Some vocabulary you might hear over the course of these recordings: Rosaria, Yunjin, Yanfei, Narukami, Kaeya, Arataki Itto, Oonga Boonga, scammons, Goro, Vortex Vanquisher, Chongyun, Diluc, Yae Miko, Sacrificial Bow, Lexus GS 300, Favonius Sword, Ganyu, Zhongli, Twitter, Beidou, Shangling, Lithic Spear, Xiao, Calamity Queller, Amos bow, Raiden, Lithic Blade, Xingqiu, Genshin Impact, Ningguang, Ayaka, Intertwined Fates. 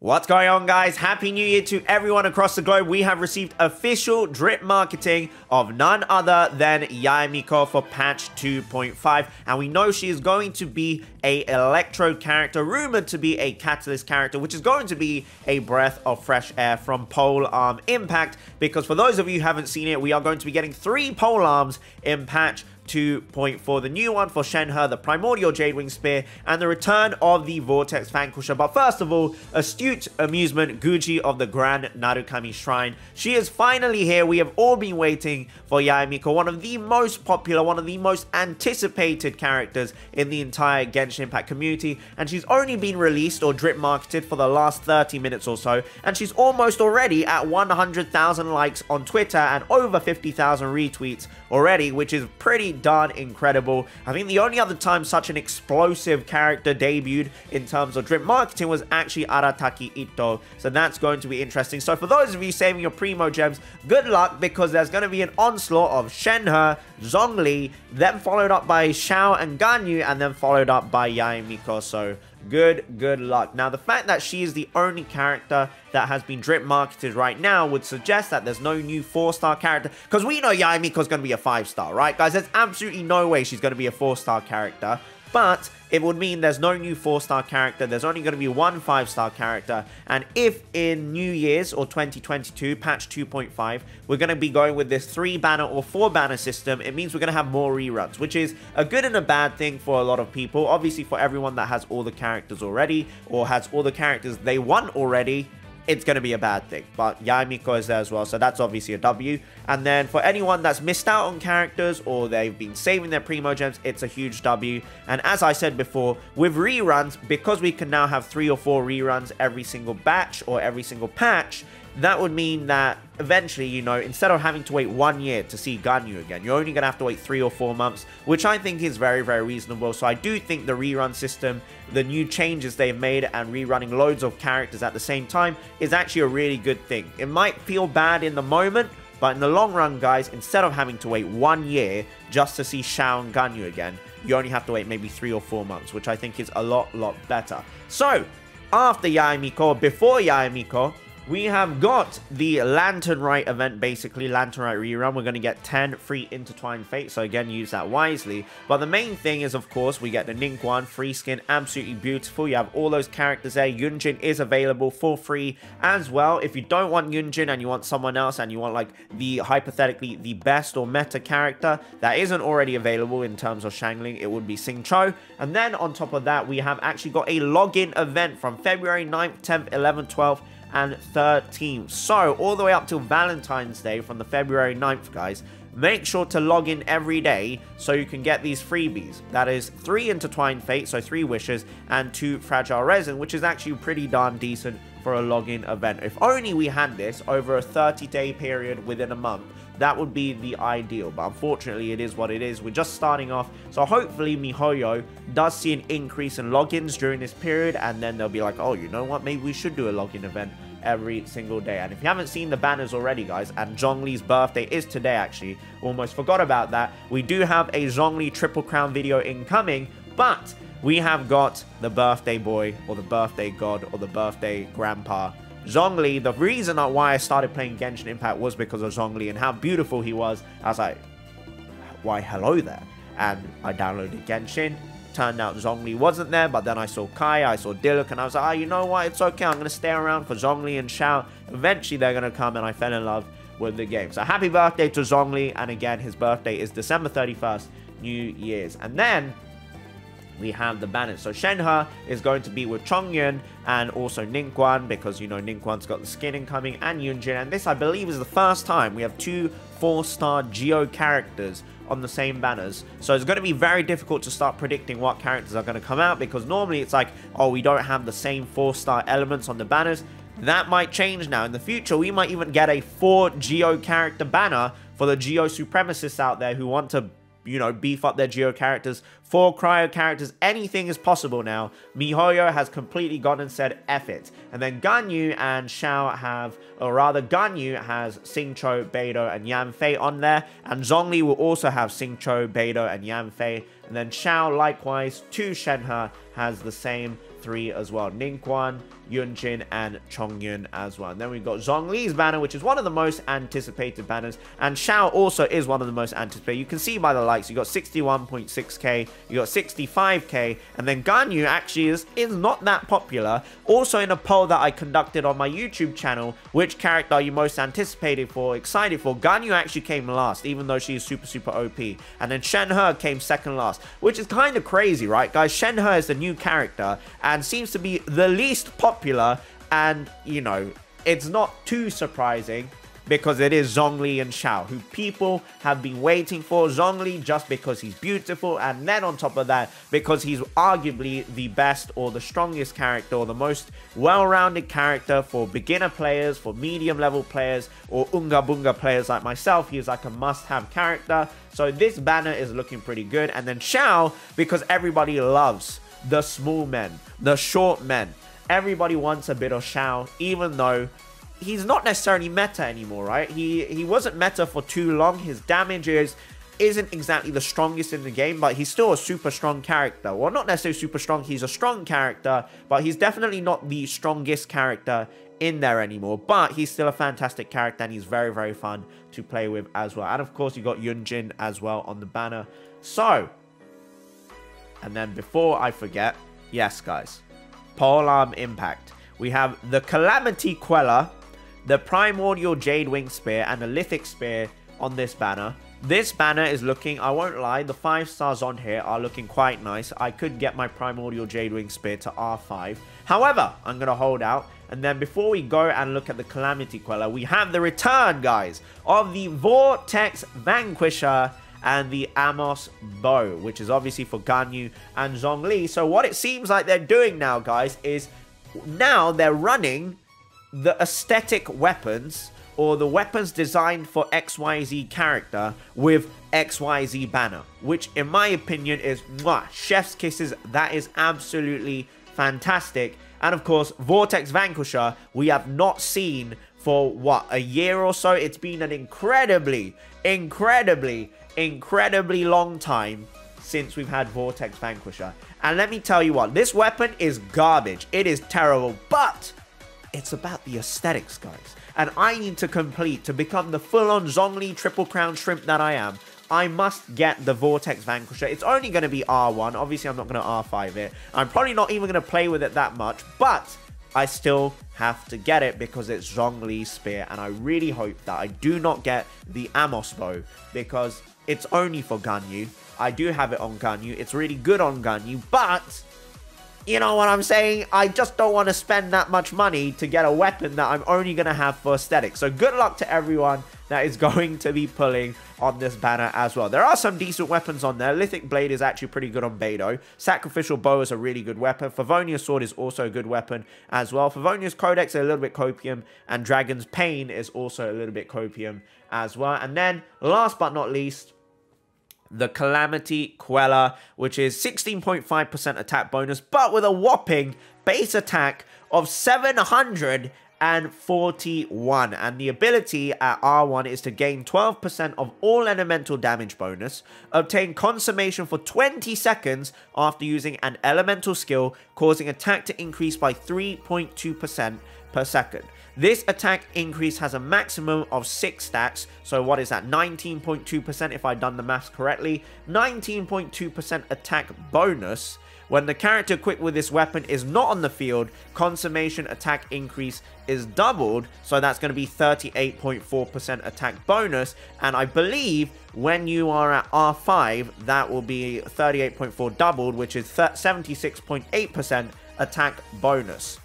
What's going on, guys? Happy New Year to everyone across the globe. We have received official drip marketing of none other than Yae Miko for patch 2.5, and we know she is going to be a electro character, rumored to be a catalyst character, which is going to be a breath of fresh air from polearm impact, because for those of you who haven't seen it, we are going to be getting 3 polearms in patch 2.4, the new one for Shenhe, the Primordial Jade Wing Spear, and the return of the Vortex Vanquisher. But first of all, astute amusement Guji of the Grand Narukami Shrine. She is finally here. We have all been waiting for Yae Miko, one of the most popular, one of the most anticipated characters in the entire Genshin Impact community, and she's only been released or drip marketed for the last 30 minutes or so, and she's almost already at 100,000 likes on Twitter and over 50,000 retweets already, which is pretty darn incredible. I think the only other time such an explosive character debuted in terms of drip marketing was actually Arataki Itto, so that's going to be interesting. So for those of you saving your primo gems, good luck, because there's going to be an onslaught of Shenhe, Zhongli, then followed up by Xiao and Ganyu, and then followed up by Yae Miko. So good luck. Now, the fact that she is the only character that has been drip marketed right now would suggest that there's no new 4-star character, because we know Yae Miko's going to be a 5-star, right, guys? There's absolutely no way she's going to be a 4-star character, but it would mean there's no new 4-star character. There's only going to be one 5-star character, and if in New Year's or 2022 patch 2.5 we're going to be going with this 3-banner or 4-banner system, it means we're going to have more reruns, which is a good and a bad thing for a lot of people. Obviously, for everyone that has all the characters already or has all the characters they want already, it's going to be a bad thing. But Yae Miko is there as well, so that's obviously a W. And then for anyone that's missed out on characters or they've been saving their primo gems, it's a huge W. And as I said before, with reruns, because we can now have 3 or 4 reruns every single batch or every single patch, that would mean that eventually, you know, instead of having to wait 1 year to see Ganyu again, you're only going to have to wait 3 or 4 months, which I think is very reasonable. So I do think the rerun system, the new changes they've made and rerunning loads of characters at the same time is actually a really good thing. It might feel bad in the moment, but in the long run, guys, instead of having to wait 1 year just to see Xiao and Ganyu again, you only have to wait maybe 3 or 4 months, which I think is a lot better. So after Yae Miko, before Yae Miko, we have got the Lantern Rite event, basically, Lantern Rite rerun. We're going to get 10 free Intertwined Fates, so again, use that wisely. But the main thing is, of course, we get the Ningguang free skin, absolutely beautiful. You have all those characters there. Yunjin is available for free as well. If you don't want Yunjin and you want someone else and you want, like, the hypothetically the best or meta character that isn't already available in terms of Shangling, it would be Xingqiu. And then on top of that, we have actually got a login event from February 9th, 10th, 11th, 12th, and 13th, so all the way up till Valentine's Day from the February 9th, guys. Make sure to log in every day so you can get these freebies. That is 3 Intertwined Fates, so 3 wishes, and 2 Fragile Resin, which is actually pretty darn decent for a login event. If only we had this over a 30-day period within a month, that would be the ideal, but unfortunately it is what it is. We're just starting off, so hopefully Mihoyo does see an increase in logins during this period, and then they'll be like, oh, you know what, maybe we should do a login event every single day. And if you haven't seen the banners already, guys, and Zhongli's birthday is today, actually, almost forgot about that, we do have a Zhongli Triple Crown video incoming, but we have got the birthday boy, or the birthday god, or the birthday grandpa, Zhongli. The reason why I started playing Genshin Impact was because of Zhongli and how beautiful he was. I was like, why, hello there. And I downloaded Genshin. Turned out Zhongli wasn't there, but then I saw Kaeya, I saw Diluc, and I was like, oh, you know what, it's okay, I'm going to stay around for Zhongli and Xiao. Eventually, they're going to come, and I fell in love with the game. So happy birthday to Zhongli, and again, his birthday is December 31st, New Year's. And then we have the banners. So Shenhe is going to be with Chongyun and also Ningguang, because, you know, Ningguang's got the skin incoming, and Yunjin. And this, I believe, is the first time we have two 4-star Geo characters on the same banners. So it's going to be very difficult to start predicting what characters are going to come out, because normally it's like, oh, we don't have the same 4-star elements on the banners. That might change now. In the future, we might even get a 4 Geo character banner for the Geo supremacists out there who want to, you know, beef up their Geo characters. 4 Cryo characters, anything is possible now. Mihoyo has completely gone and said, F it. And then Ganyu and Xiao have, or rather Ganyu has Xingqiu, Beidou, and Yanfei on there. And Zhongli will also have Xingqiu, Beidou, and Yanfei. And then Xiao, likewise, 2 Shenhe has the same 3 as well. Ningguang, Yunjin, and Chongyun as well. And then we've got Zhongli's banner, which is one of the most anticipated banners, and Xiao also is one of the most anticipated. You can see by the likes, you got 61.6k, you got 65k, and then Ganyu actually is not that popular. Also in a poll that I conducted on my YouTube channel, which character are you most anticipated for, excited for, Ganyu actually came last, even though she is super, super OP. And then Shenhe came second last, which is kind of crazy, right, guys? Shenhe is the new character and seems to be the least popular, and, you know, it's not too surprising because it is Zhongli and Xiao, who people have been waiting for. Zhongli just because he's beautiful, and then on top of that, because he's arguably the best or the strongest character or the most well-rounded character for beginner players, for medium-level players, or Unga Bunga players like myself. He is like a must-have character. So this banner is looking pretty good. And then Xiao, because everybody loves the small men, the short men. Everybody wants a bit of Xiao, even though he's not necessarily meta anymore, right? He wasn't meta for too long. His damage isn't exactly the strongest in the game, but he's still a super strong character. Well, not necessarily super strong. He's a strong character, but he's definitely not the strongest character in there anymore. But he's still a fantastic character, and he's very, very fun to play with as well. And of course, you got Yunjin as well on the banner. So, and then before I forget, yes, guys, Primordial Impact. We have the Calamity Queller, the Primordial Jade Wing Spear, and the Lithic Spear on this banner. This banner is looking, I won't lie, the 5 stars on here are looking quite nice. I could get my Primordial Jade Wing Spear to R5. However, I'm going to hold out. And then before we go and look at the Calamity Queller, we have the return, guys, of the Vortex Vanquisher and the Amos bow, which is obviously for Ganyu and Zhongli. So what it seems like they're doing now, guys, is now they're running the aesthetic weapons, or the weapons designed for XYZ character with XYZ banner, which in my opinion is mwah, chef's kisses. That is absolutely fantastic. And of course, Vortex Vanquisher, we have not seen for what, a year or so? It's been an incredibly long time since we've had Vortex Vanquisher. And let me tell you what, this weapon is garbage. It is terrible, but it's about the aesthetics, guys. And I need to complete, to become the full-on Zhongli Triple Crown Shrimp that I am, I must get the Vortex Vanquisher. It's only going to be R1. Obviously, I'm not going to R5 it. I'm probably not even going to play with it that much, but I still have to get it because it's Zhongli's spear, and I really hope that I do not get the Amos bow because it's only for Ganyu. I do have it on Ganyu. It's really good on Ganyu, but you know what I'm saying? I just don't want to spend that much money to get a weapon that I'm only going to have for aesthetics. So good luck to everyone that is going to be pulling on this banner as well. There are some decent weapons on there. Lithic Blade is actually pretty good on Beidou. Sacrificial Bow is a really good weapon. Favonius Sword is also a good weapon as well. Favonius Codex is a little bit copium, and Dragon's Pain is also a little bit copium as well. And then, last but not least, the Calamity Queller, which is 16.5% attack bonus, but with a whopping base attack of 741, and the ability at R1 is to gain 12% of all elemental damage bonus, obtain consummation for 20 seconds after using an elemental skill, causing attack to increase by 3.2% per second. This attack increase has a maximum of 6 stacks, so what is that, 19.2% if I've done the maths correctly, 19.2% attack bonus. When the character equipped with this weapon is not on the field, consummation attack increase is doubled, so that's going to be 38.4% attack bonus, and I believe when you are at R5, that will be 38.4 doubled, which is 76.8% attack bonus,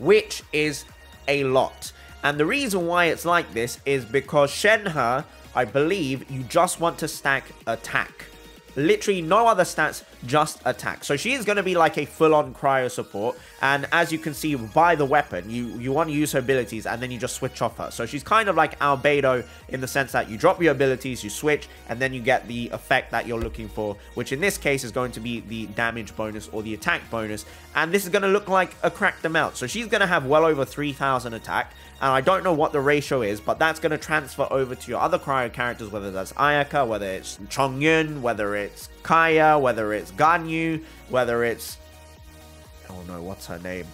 which is a lot. And the reason why it's like this is because Shenhe, I believe, you just want to stack attack. Literally no other stats, just attack. So she is going to be like a full-on cryo support. And as you can see by the weapon, you want to use her abilities and then you just switch off her. So she's kind of like Albedo in the sense that you drop your abilities, you switch, and then you get the effect that you're looking for, which in this case is going to be the damage bonus or the attack bonus. And this is going to look like a cracked amount. So she's going to have well over 3,000 attack. And I don't know what the ratio is, but that's going to transfer over to your other cryo characters, whether that's Ayaka, whether it's Chongyun, whether it's Kaeya, whether it's Ganyu, whether it's, I don't know, what's her name?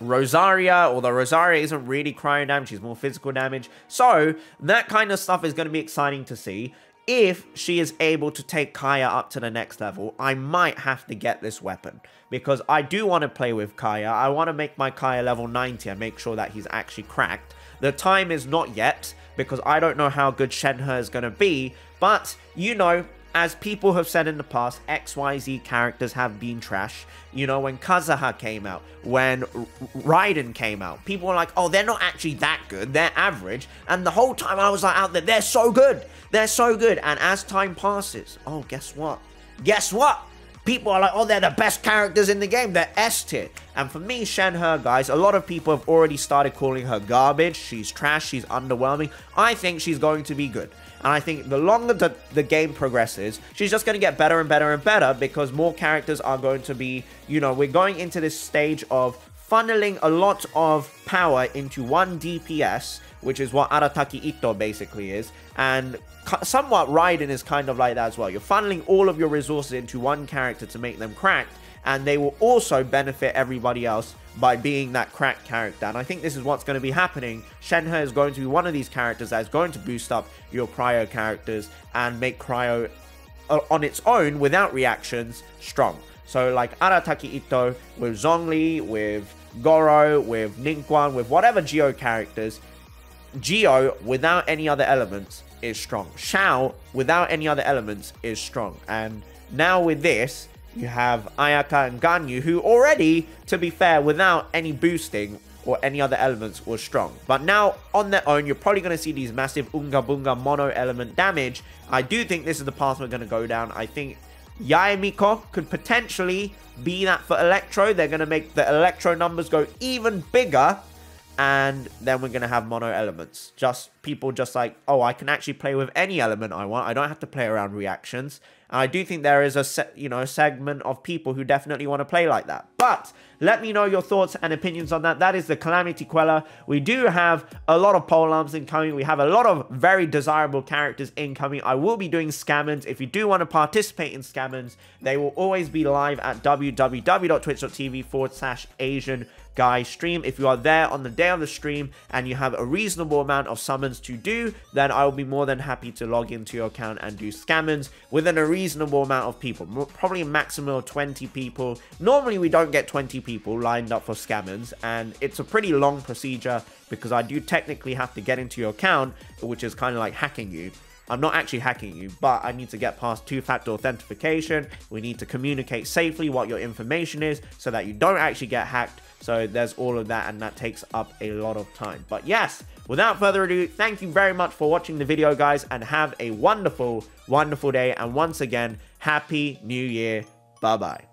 Rosaria, although Rosaria isn't really cryo damage, she's more physical damage. So that kind of stuff is going to be exciting to see. If she is able to take Kaeya up to the next level, I might have to get this weapon, because I do want to play with Kaeya. I want to make my Kaeya level 90 and make sure that he's actually cracked. The time is not yet, because I don't know how good Shenhe is going to be, but, you know, as people have said in the past, XYZ characters have been trash. You know, when Kazaha came out, when Raiden came out, people were like, oh, they're not actually that good, they're average. And the whole time I was like out there, they're so good, they're so good. And as time passes, oh, guess what? Guess what? People are like, oh, they're the best characters in the game, they're S tier. And for me, Shenhe, guys, a lot of people have already started calling her garbage. She's trash, she's underwhelming. I think she's going to be good. And I think the longer the game progresses, she's just going to get better and better and better, because more characters are going to be, you know, we're going into this stage of funneling a lot of power into one DPS, which is what Arataki Itto basically is. And somewhat Raiden is kind of like that as well. You're funneling all of your resources into one character to make them cracked, and they will also benefit everybody else by being that cracked character. And I think this is what's going to be happening. Shenhe is going to be one of these characters that is going to boost up your cryo characters and make cryo on its own without reactions strong. So like Arataki Itto with Zhongli, with Goro, with Ningguang, with whatever Geo characters, Geo without any other elements is strong. Xiao without any other elements is strong. And now with this, you have Ayaka and Ganyu, who already, to be fair, without any boosting or any other elements, were strong. But now, on their own, you're probably going to see these massive Oonga Boonga mono element damage. I do think this is the path we're going to go down. I think Yae Miko could potentially be that for Electro. They're going to make the Electro numbers go even bigger. And then we're going to have mono elements. Just people just like, oh, I can actually play with any element I want. I don't have to play around reactions. And I do think there is a segment of people who definitely want to play like that. But let me know your thoughts and opinions on that. That is the Calamity Queller. We do have a lot of polearms incoming. We have a lot of very desirable characters incoming. I will be doing scammons. If you do want to participate in scammons, they will always be live at www.twitch.tv/AsianGuyStream. If you are there on the day of the stream and you have a reasonable amount of summons to do, then I will be more than happy to log into your account and do scammons within a reasonable amount of people. Probably a maximum of 20 people. Normally we don't get 20 people lined up for scammons, and it's a pretty long procedure because I do technically have to get into your account, which is kind of like hacking you. I'm not actually hacking you, but I need to get past two-factor authentication. We need to communicate safely what your information is so that you don't actually get hacked. So there's all of that, and that takes up a lot of time. But yes, without further ado, thank you very much for watching the video, guys, and have a wonderful, wonderful day. And once again, Happy New Year. Bye-bye.